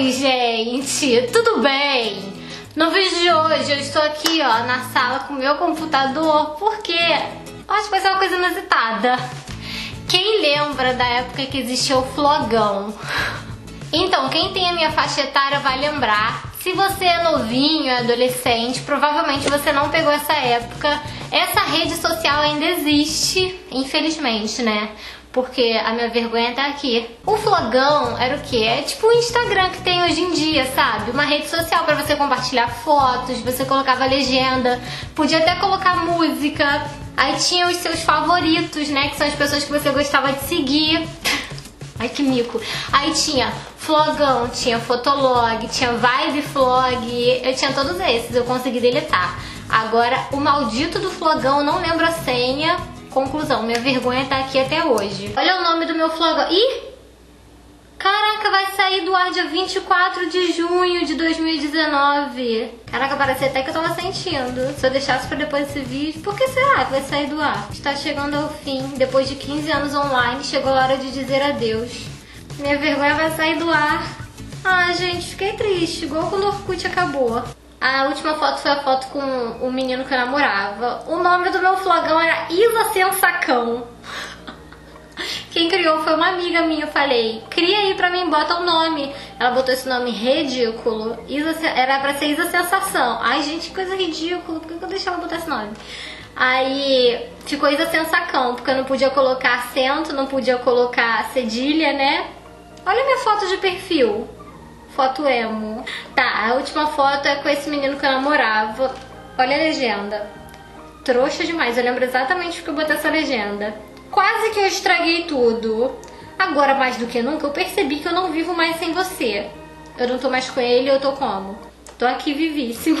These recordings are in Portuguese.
Oi gente, tudo bem? No vídeo de hoje eu estou aqui ó, na sala com o meu computador porque eu acho que vai ser uma coisa inusitada. Quem lembra da época que existia o Flogão? Então, quem tem a minha faixa etária vai lembrar. Se você é novinho, é adolescente, provavelmente você não pegou essa época. Essa rede social ainda existe, infelizmente, né? Porque a minha vergonha tá aqui. O Flogão era o quê? É tipo o Instagram que tem hoje em dia, sabe? Uma rede social pra você compartilhar fotos, você colocava legenda, podia até colocar música. Aí tinha os seus favoritos, né? Que são as pessoas que você gostava de seguir. Ai, que mico. Aí tinha Flogão, tinha Fotolog, tinha Vibe Flog. Eu tinha todos esses, eu consegui deletar. Agora, o maldito do Flogão, não lembro a senha. Conclusão, minha vergonha tá aqui até hoje. Olha o nome do meu Flogão. Ih! Caraca, vai sair do ar dia 24 de junho de 2019. Caraca, parecia até que eu tava sentindo. Se eu deixasse pra depois desse vídeo, por que será que vai sair do ar? Está chegando ao fim. Depois de 15 anos online, chegou a hora de dizer adeus. Minha vergonha vai sair do ar. Ah, gente, fiquei triste. Igual quando o Orkut acabou. A última foto foi a foto com o menino que eu namorava. O nome do meu Flogão era Isa Sensação. Quem criou foi uma amiga minha, eu falei, cria aí pra mim, bota um nome. Ela botou esse nome ridículo, era pra ser Isa Sensação. Ai gente, que coisa ridícula, por que eu deixava botar esse nome? Aí ficou Isa Sensacão, porque eu não podia colocar acento, não podia colocar cedilha, né? Olha minha foto de perfil, foto emo. Tá, a última foto é com esse menino que eu namorava, olha a legenda. Trouxa demais, eu lembro exatamente porque eu botei essa legenda. Quase que eu estraguei tudo. Agora, mais do que nunca, eu percebi que eu não vivo mais sem você. Eu não tô mais com ele, eu tô como? Tô aqui vivíssima.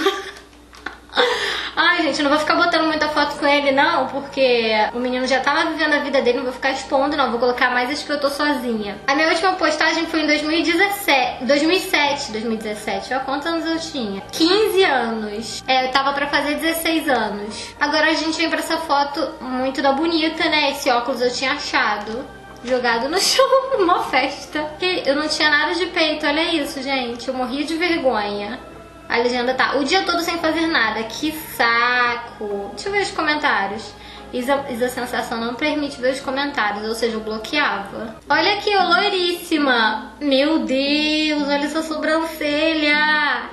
Ai, gente, eu não vou ficar botando muita foto com ele, não, porque o menino já tava vivendo a vida dele, não vou ficar expondo, não. Vou colocar mais as que eu tô sozinha. A minha última postagem foi em 2017, olha quantos anos eu tinha. 15 anos. É, eu tava pra fazer 16 anos. Agora a gente vem pra essa foto muito da bonita, né? Esse óculos eu tinha achado, jogado no chão, uma festa. Eu não tinha nada de peito, olha isso, gente. Eu morria de vergonha. A legenda tá o dia todo sem fazer nada. Que saco. Deixa eu ver os comentários. Isa Sensação não permite ver os comentários. Ou seja, eu bloqueava. Olha aqui, eu loiríssima. Meu Deus, olha essa sobrancelha.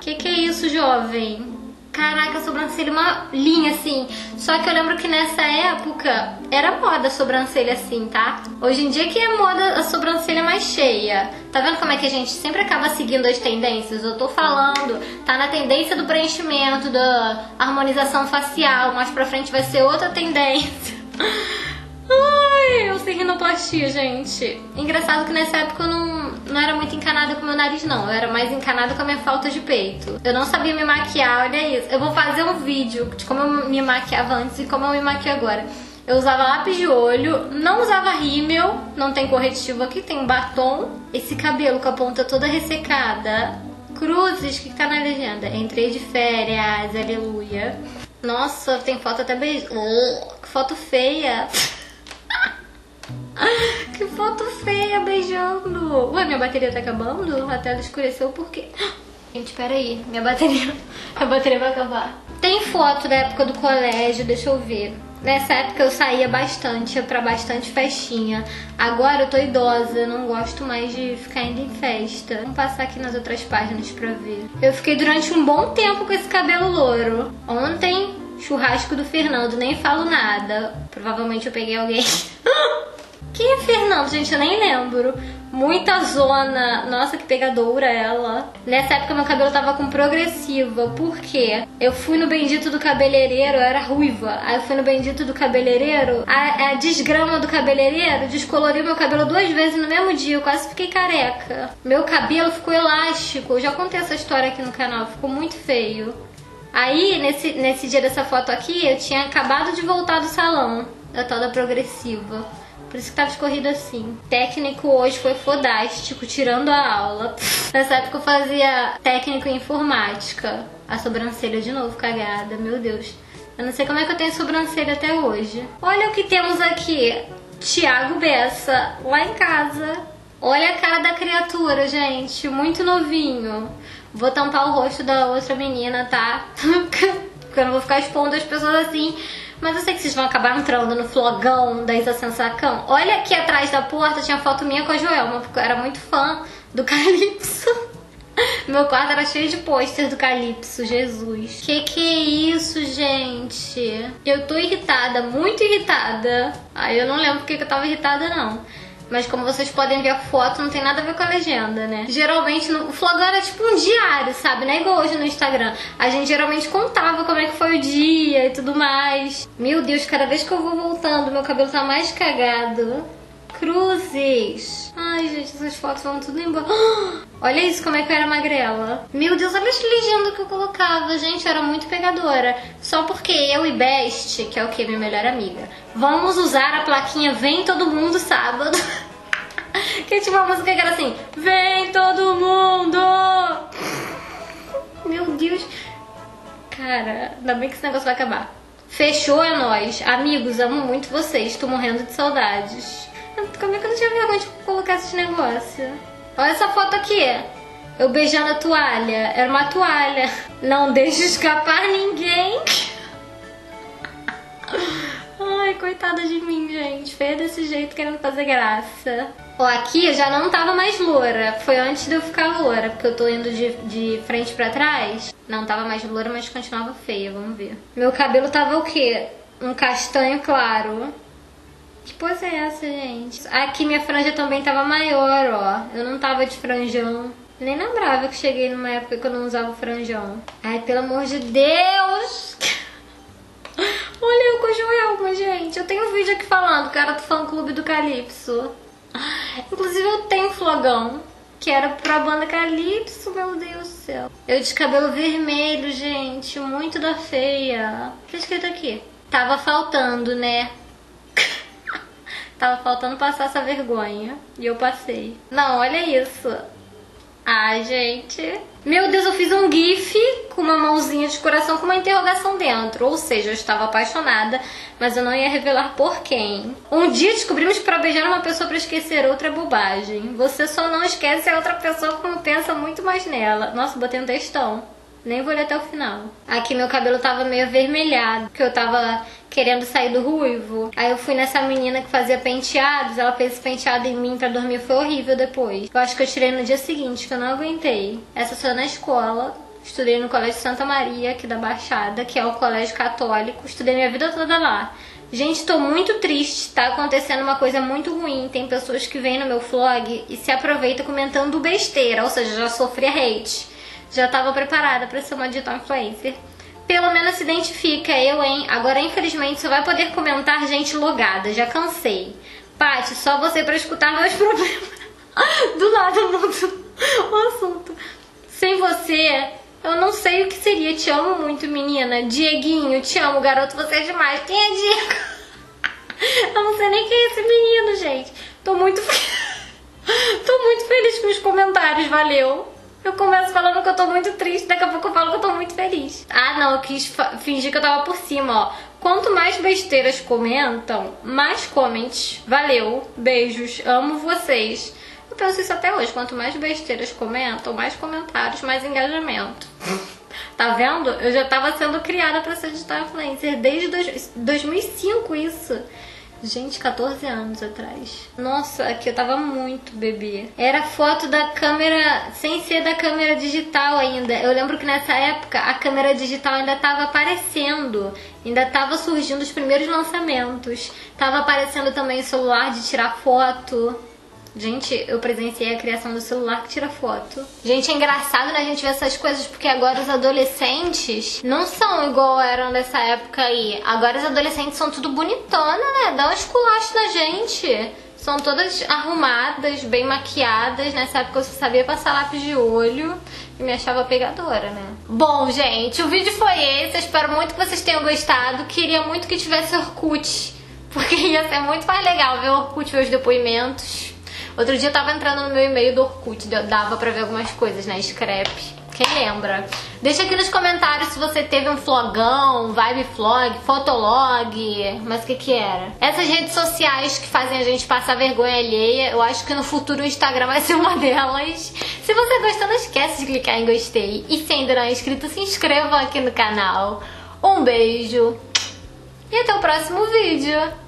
Que é isso, jovem? Caraca, a sobrancelha é uma linha assim. Só que eu lembro que nessa época era moda a sobrancelha assim, tá? Hoje em dia que é moda a sobrancelha mais cheia. Tá vendo como é que a gente sempre acaba seguindo as tendências? Eu tô falando, tá na tendência do preenchimento, da harmonização facial. Mais pra frente vai ser outra tendência. Ai, eu sei rinoplastia, gente. Engraçado que nessa época eu não era muito encanada com meu nariz, não. Eu era mais encanada com a minha falta de peito. Eu não sabia me maquiar, olha isso. Eu vou fazer um vídeo de como eu me maquiava antes e como eu me maquio agora. Eu usava lápis de olho, não usava rímel, não tem corretivo aqui, tem batom. Esse cabelo com a ponta toda ressecada. Cruzes, que tá na legenda? Entrei de férias, aleluia. Nossa, tem foto até beijo. Que foto feia. Que foto feia, beijando. Ué, minha bateria tá acabando? A tela escureceu porque... Gente, peraí, minha bateria vai acabar. Tem foto da época do colégio, deixa eu ver. Nessa época eu saía bastante, ia pra bastante festinha. Agora eu tô idosa, não gosto mais de ficar indo em festa. Vamos passar aqui nas outras páginas pra ver. Eu fiquei durante um bom tempo com esse cabelo louro. Ontem, churrasco do Fernando, nem falo nada. Provavelmente eu peguei alguém... Quem é Fernando? Gente, eu nem lembro. Muita zona. Nossa, que pegadoura ela. Nessa época meu cabelo tava com progressiva. Por quê? Eu fui no bendito do cabeleireiro, eu era ruiva. Aí eu fui no bendito do cabeleireiro. A desgrama do cabeleireiro descoloriu meu cabelo 2 vezes no mesmo dia. Eu quase fiquei careca. Meu cabelo ficou elástico. Eu já contei essa história aqui no canal. Ficou muito feio. Aí, nesse dia dessa foto aqui, eu tinha acabado de voltar do salão. Da tal da progressiva. Por isso que tava escorrido assim. Técnico hoje foi fodástico, tirando a aula. Nessa época eu fazia técnico em informática. A sobrancelha de novo cagada, meu Deus. Eu não sei como é que eu tenho sobrancelha até hoje. Olha o que temos aqui. Tiago Bessa, lá em casa. Olha a cara da criatura, gente. Muito novinho. Vou tampar o rosto da outra menina, tá? Porque eu não vou ficar expondo as pessoas assim. Mas eu sei que vocês vão acabar entrando no flogão da Isa Sensação. Olha aqui atrás da porta, tinha foto minha com a Joelma, porque eu era muito fã do Calypso. Meu quarto era cheio de pôster do Calypso, Jesus. Que é isso, gente? Eu tô irritada, muito irritada. Ai, eu não lembro porque que eu tava irritada, não. Mas como vocês podem ver a foto, não tem nada a ver com a legenda, né? Geralmente, o Flogão era tipo um diário, sabe? Não é igual hoje no Instagram. A gente geralmente contava como é que foi o dia e tudo mais. Meu Deus, cada vez que eu vou voltando, meu cabelo tá mais cagado. Cruzes. Ai, gente, essas fotos vão tudo embora. Olha isso, como é que eu era magrela. Meu Deus, olha as legendas que eu colocava. Gente, eu era muito pegadora. Só porque eu e Best, que é o que? Minha melhor amiga, vamos usar a plaquinha Vem Todo Mundo Sábado. Que tinha uma música que era assim: Vem Todo Mundo. Meu Deus. Cara, ainda bem que esse negócio vai acabar. Fechou, é nóis. Amigos, amo muito vocês. Tô morrendo de saudades. Como é que eu não tinha vergonha de colocar esses negócios? Olha essa foto aqui. Eu beijando a toalha. Era uma toalha. Não deixe escapar ninguém. Ai, coitada de mim, gente. Feia desse jeito, querendo fazer graça. Ó, aqui eu já não tava mais loura. Foi antes de eu ficar loura, porque eu tô indo de frente pra trás. Não tava mais loura, mas continuava feia, vamos ver. Meu cabelo tava o quê? Um castanho claro. Que pose é essa, gente? Aqui minha franja também tava maior, ó. Eu não tava de franjão. Nem lembrava que cheguei numa época que eu não usava franjão. Ai, pelo amor de Deus! Olha eu com a Joelma, gente. Eu tenho um vídeo aqui falando que era do fã-clube do Calypso. Inclusive eu tenho flogão, que era pra banda Calypso, meu Deus do céu. Eu de cabelo vermelho, gente. Muito da feia. O que tá escrito aqui? Tava faltando, né? Tava faltando passar essa vergonha. E eu passei. Não, olha isso. Ai, gente. Meu Deus, eu fiz um gif com uma mãozinha de coração com uma interrogação dentro. Ou seja, eu estava apaixonada, mas eu não ia revelar por quem. Um dia descobrimos que pra beijar uma pessoa pra esquecer outra é bobagem. Você só não esquece a outra pessoa quando pensa muito mais nela. Nossa, botei um textão. Nem vou ler até o final. Aqui meu cabelo tava meio avermelhado, porque eu tava querendo sair do ruivo. Aí eu fui nessa menina que fazia penteados, ela fez esse penteado em mim pra dormir, foi horrível depois. Eu acho que eu tirei no dia seguinte, que eu não aguentei. Essa só na escola, estudei no Colégio Santa Maria, aqui da Baixada, que é o colégio católico, estudei minha vida toda lá. Gente, tô muito triste, tá acontecendo uma coisa muito ruim. Tem pessoas que vêm no meu vlog e se aproveitam comentando besteira, ou seja, já sofria hate. Já tava preparada pra ser uma digital influencer. Pelo menos se identifica, eu, hein? Agora, infelizmente, só vai poder comentar gente logada. Já cansei. Paty, só você pra escutar meus problemas. Do nada mudo o assunto. Sem você, eu não sei o que seria. Te amo muito, menina. Dieguinho, te amo, garoto, você é demais. Quem é Diego? Eu não sei nem quem é esse menino, gente. Tô muito feliz com os comentários, valeu. Eu começo falando que eu tô muito triste, daqui a pouco eu falo que eu tô muito feliz. Ah, não, eu quis fingir que eu tava por cima, ó. Quanto mais besteiras comentam, mais comments. Valeu, beijos, amo vocês. Eu penso isso até hoje, quanto mais besteiras comentam, mais comentários, mais engajamento. Tá vendo? Eu já tava sendo criada pra ser digital influencer desde 2005, isso. Gente, 14 anos atrás. Nossa, aqui eu tava muito bebê. Era foto da câmera, sem ser da câmera digital ainda. Eu lembro que nessa época a câmera digital ainda tava aparecendo. Ainda tava surgindo os primeiros lançamentos. Tava aparecendo também o celular de tirar foto. Gente, eu presenciei a criação do celular que tira foto. Gente, é engraçado, né, a gente ver essas coisas, porque agora os adolescentes não são igual eram nessa época aí. Agora os adolescentes são tudo bonitona, né? Dá um esculacho na gente. São todas arrumadas, bem maquiadas. Nessa época eu só sabia passar lápis de olho e me achava pegadora, né? Bom, gente, o vídeo foi esse. Eu espero muito que vocês tenham gostado. Queria muito que tivesse Orkut, porque ia ser muito mais legal ver o Orkut, ver os depoimentos. Outro dia eu tava entrando no meu e-mail do Orkut, dava pra ver algumas coisas, né? Scrap. Quem lembra? Deixa aqui nos comentários se você teve um flogão, vibe flog, fotolog, mas o que que era? Essas redes sociais que fazem a gente passar vergonha alheia, eu acho que no futuro o Instagram vai ser uma delas. Se você gostou, não esquece de clicar em gostei. E se ainda não é inscrito, se inscreva aqui no canal. Um beijo e até o próximo vídeo.